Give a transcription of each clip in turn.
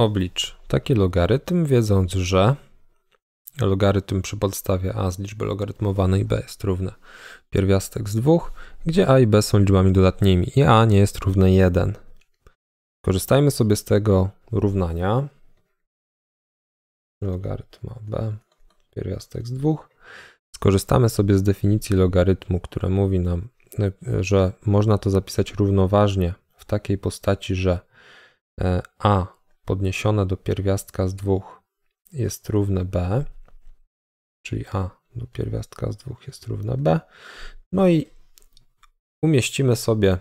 Oblicz taki logarytm, wiedząc, że logarytm przy podstawie a z liczby logarytmowanej b jest równe pierwiastek z 2, gdzie a i b są liczbami dodatnimi i a nie jest równe 1. Korzystajmy sobie z tego równania logarytma b pierwiastek z 2. Skorzystamy sobie z definicji logarytmu, która mówi nam, że można to zapisać równoważnie w takiej postaci, że a podniesione do pierwiastka z 2 jest równe b, czyli a do pierwiastka z 2 jest równe b. No i umieścimy sobie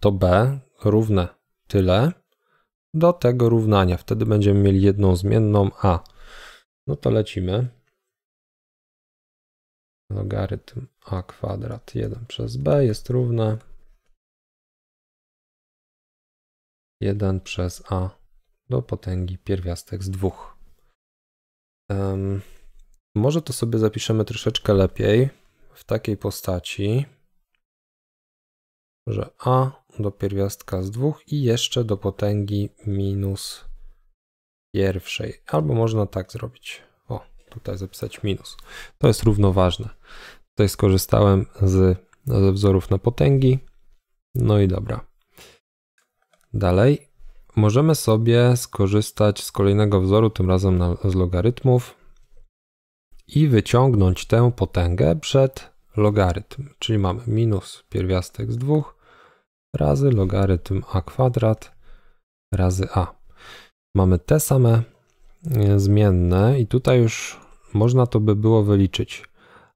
to b równe tyle do tego równania. Wtedy będziemy mieli jedną zmienną a. No to lecimy. Logarytm a kwadrat 1 przez b jest równe 1 przez a do potęgi pierwiastek z 2. Może to sobie zapiszemy troszeczkę lepiej w takiej postaci, że a do pierwiastka z 2 i jeszcze do potęgi minus pierwszej. Albo można tak zrobić. O, tutaj zapisać minus. To jest równoważne. Tutaj skorzystałem ze wzorów na potęgi. No i dobra. Dalej możemy sobie skorzystać z kolejnego wzoru, tym razem z logarytmów i wyciągnąć tę potęgę przed logarytm, czyli mamy minus pierwiastek z 2 razy logarytm a kwadrat razy a. Mamy te same zmienne i tutaj już można to by było wyliczyć.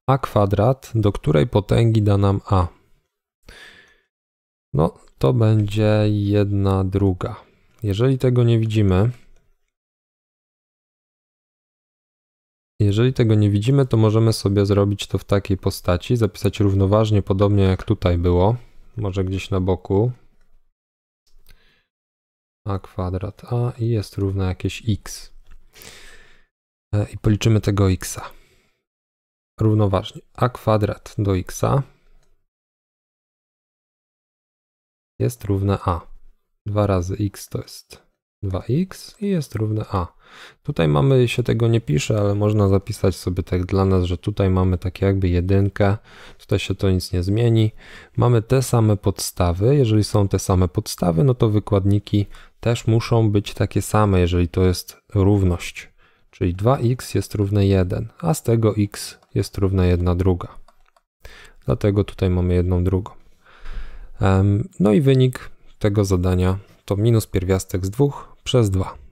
A kwadrat, do której potęgi da nam a? No, to będzie 1/2. Jeżeli tego nie widzimy, to możemy sobie zrobić to w takiej postaci, zapisać równoważnie, podobnie jak tutaj było, może gdzieś na boku. A kwadrat a i jest równe jakieś x. I policzymy tego x. Równoważnie. A kwadrat do x jest równe a. 2 razy x to jest 2x i jest równe a. Tutaj mamy, się tego nie pisze, ale można zapisać sobie tak dla nas, że tutaj mamy tak jakby jedynkę, tutaj się to nic nie zmieni. Mamy te same podstawy, jeżeli są te same podstawy, no to wykładniki też muszą być takie same, jeżeli to jest równość. Czyli 2x jest równe 1, a z tego x jest równe 1/2. Dlatego tutaj mamy 1/2. No i wynik tego zadania to minus pierwiastek z 2 przez 2.